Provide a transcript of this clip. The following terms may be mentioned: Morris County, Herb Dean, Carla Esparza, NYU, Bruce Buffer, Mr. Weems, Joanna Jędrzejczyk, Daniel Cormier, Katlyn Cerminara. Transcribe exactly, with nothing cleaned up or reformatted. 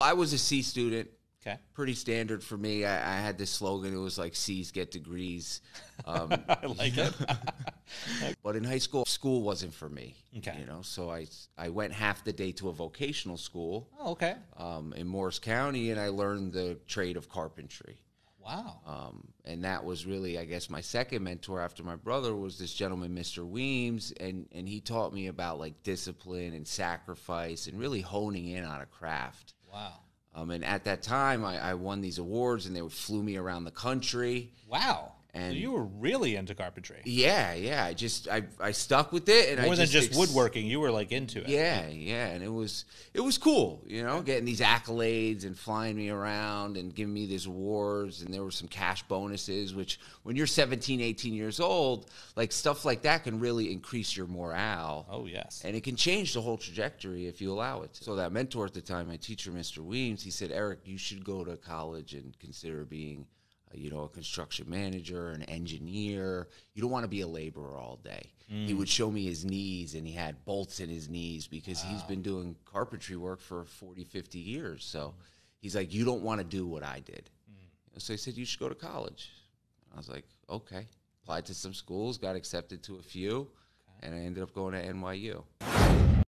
I was a C student. Okay. Pretty standard for me. I, I had this slogan. It was like, C's get degrees. Um, I like it. But in high school, school wasn't for me. Okay. You know, so I, I went half the day to a vocational school. Oh, okay. Um, in Morris County, and I learned the trade of carpentry. Wow. Um, and that was really, I guess, my second mentor after my brother was this gentleman, Mister Weems, and, and he taught me about, like, discipline and sacrifice and really honing in on a craft. Wow. Um, and at that time, I, I won these awards, and they flew me around the country. Wow! And so you were really into carpentry. Yeah, yeah. I just I I stuck with it, and more I than just, just woodworking. You were like into it. Yeah, yeah. And it was it was cool, you know, getting these accolades and flying me around and giving me these awards, and there were some cash bonuses. Which when you're seventeen, eighteen years old, like stuff like that can really increase your morale. Oh yes, and it can change the whole trajectory if you allow it to. So that mentor at the time, my teacher, Mister Weems, he said, Eric, you should go to college and consider being, you know, a construction manager, an engineer. You don't want to be a laborer all day. Mm. He would show me his knees, and he had bolts in his knees because wow. he's been doing carpentry work for forty, fifty years. So he's like, you don't want to do what I did. Mm. So he said, you should go to college. I was like, okay. Applied to some schools, got accepted to a few, okay. and I ended up going to N Y U.